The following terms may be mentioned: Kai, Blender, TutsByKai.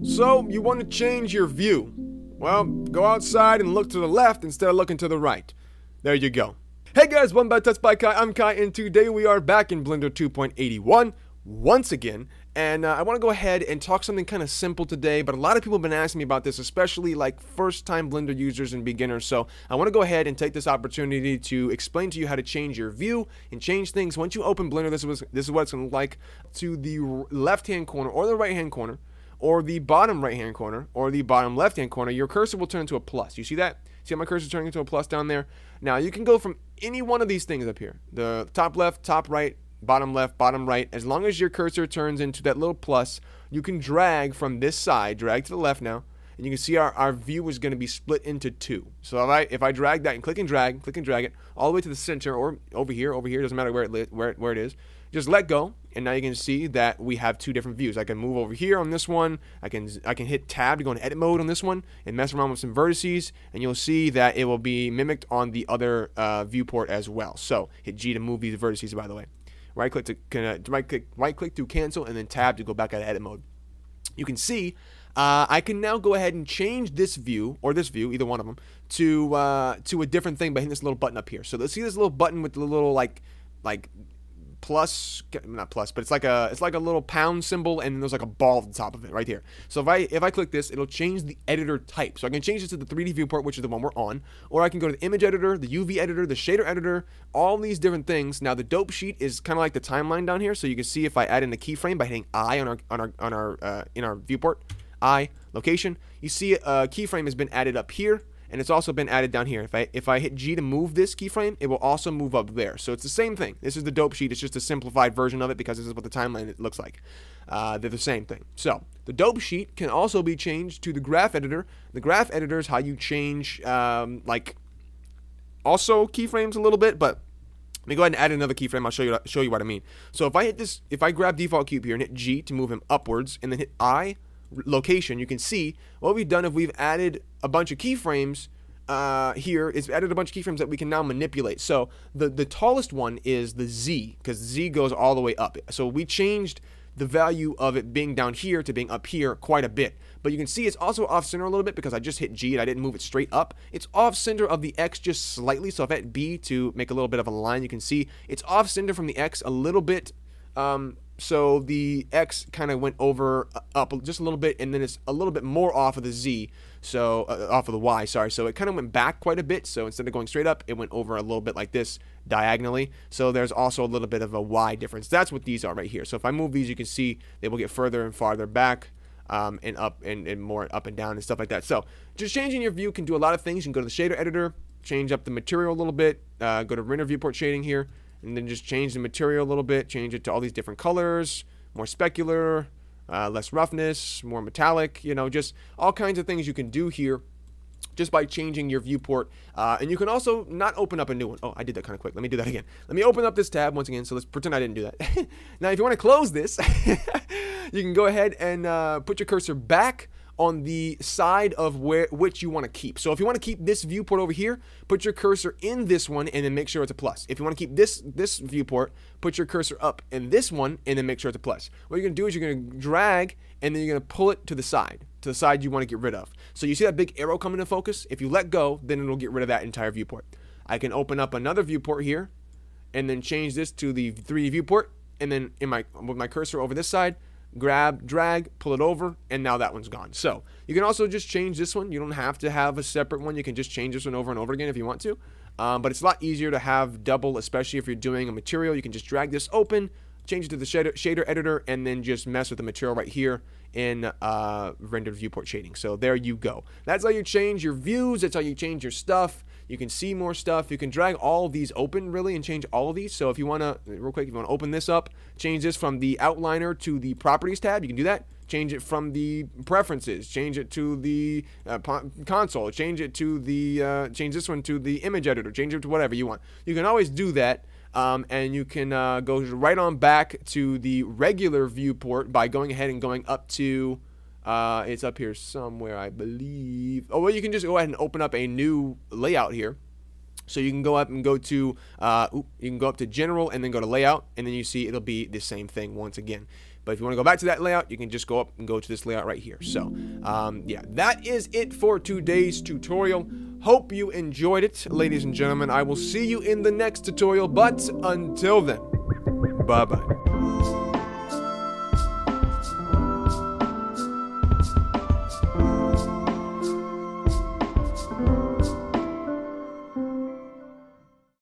So, you want to change your view. Well, go outside and look to the left instead of looking to the right. There you go. Hey guys, welcome back to TutsByKai, I'm Kai, and today we are back in Blender 2.81 once again. And I want to go ahead and talk something kind of simple today, but a lot of people have been asking me about this, especially like first-time Blender users and beginners. So I want to go ahead and take this opportunity to explain to you how to change your view and change things. Once you open Blender, this is what it's going to look like to the left-hand corner or the right-hand corner, or the bottom right-hand corner or the bottom left-hand corner. Your cursor will turn into a plus. You see that? See how my cursor turning into a plus down there? Now you can go from any one of these things up here: the top left, top right, bottom left, bottom right. As long as your cursor turns into that little plus, you can drag from this side, drag to the left now, and you can see our view is going to be split into two. So if I drag that and click and drag it all the way to the center, or over here, doesn't matter where it is, just let go, and now you can see that we have two different views. I can move over here on this one, I can hit tab to go into edit mode on this one and mess around with some vertices, and you'll see that it will be mimicked on the other viewport as well. So hit G to move these vertices, by the way. Right click to cancel, and then tab to go back out of edit mode. You can see I can now go ahead and change this view or this view, either one of them, to a different thing by hitting this little button up here. So let's see this little button with the little like plus, not plus, but it's like a little pound symbol, and there's like a ball at the top of it right here. So if I click this, it'll change the editor type. So I can change this to the 3D viewport, which is the one we're on, or I can go to the image editor, the UV editor, the shader editor, all these different things. Now the dope sheet is kind of like the timeline down here, so you can see if I add in a keyframe by hitting I in our viewport, I location, you see a keyframe has been added up here. And it's also been added down here. If I hit G to move this keyframe, it will also move up there. So it's the same thing. This is the dope sheet. It's just a simplified version of it because this is what the timeline looks like. They're the same thing. So the dope sheet can also be changed to the graph editor. The graph editor is how you change like also keyframes a little bit, but let me go ahead and add another keyframe. I'll show you what I mean. So if I grab default cube here and hit G to move him upwards, and then hit I location, you can see what we've done. If we've added a bunch of keyframes here, it's added a bunch of keyframes that we can now manipulate. So the tallest one is the Z, because Z goes all the way up. So we changed the value of it being down here to being up here quite a bit. But you can see it's also off center a little bit because I just hit G and I didn't move it straight up. It's off center of the X just slightly. So if I hit B to make a little bit of a line, you can see it's off center from the X a little bit. So the X kind of went over up just a little bit, and then it's a little bit more off of the Z, so off of the Y, sorry. So it kind of went back quite a bit. So instead of going straight up, it went over a little bit like this diagonally. So there's also a little bit of a Y difference. That's what these are right here. So if I move these, you can see they will get further and farther back. And up and more up and down and stuff like that. So just changing your view can do a lot of things. You can go to the shader editor, change up the material a little bit, go to render viewport shading here, and then just change the material a little bit, change it to all these different colors, more specular, less roughness, more metallic, you know, just all kinds of things you can do here just by changing your viewport. And you can also not open up a new one. Oh, I did that kind of quick. Let me do that again. Let me open up this tab once again. So let's pretend I didn't do that. Now, if you want to close this, you can go ahead and put your cursor back on the side of which you want to keep. So if you want to keep this viewport over here, put your cursor in this one and then make sure it's a plus. If you want to keep this viewport, put your cursor up in this one and then make sure it's a plus. What you're going to do is you're going to drag, and then you're going to pull it to the side you want to get rid of. So you see that big arrow coming into focus? If you let go, then it'll get rid of that entire viewport. I can open up another viewport here and then change this to the 3D viewport, and then with my cursor over this side, grab, drag, pull it over, and now that one's gone. So you can also just change this one. You don't have to have a separate one. You can just change this one over and over again if you want to. But it's a lot easier to have double, especially if you're doing a material. You can just drag this open, change it to the shader editor, and then just mess with the material right here in rendered viewport shading. So there you go. That's how you change your views. That's how you change your stuff. You can see more stuff. You can drag all of these open, really, and change all of these. So if you want to, real quick, if you want to open this up, change this from the outliner to the properties tab, you can do that. Change it from the preferences, change it to the console, change it to the, change this one to the image editor, change it to whatever you want. You can always do that. And you can go right on back to the regular viewport by going ahead and going up to, it's up here somewhere, I believe. Oh, well, you can just go ahead and open up a new layout here. So you can go up and go to, you can go up to general and then go to layout, and then you see it'll be the same thing once again. But if you want to go back to that layout, you can just go up and go to this layout right here. So yeah, that is it for today's tutorial. Hope you enjoyed it, ladies and gentlemen. I will see you in the next tutorial, but until then, bye-bye.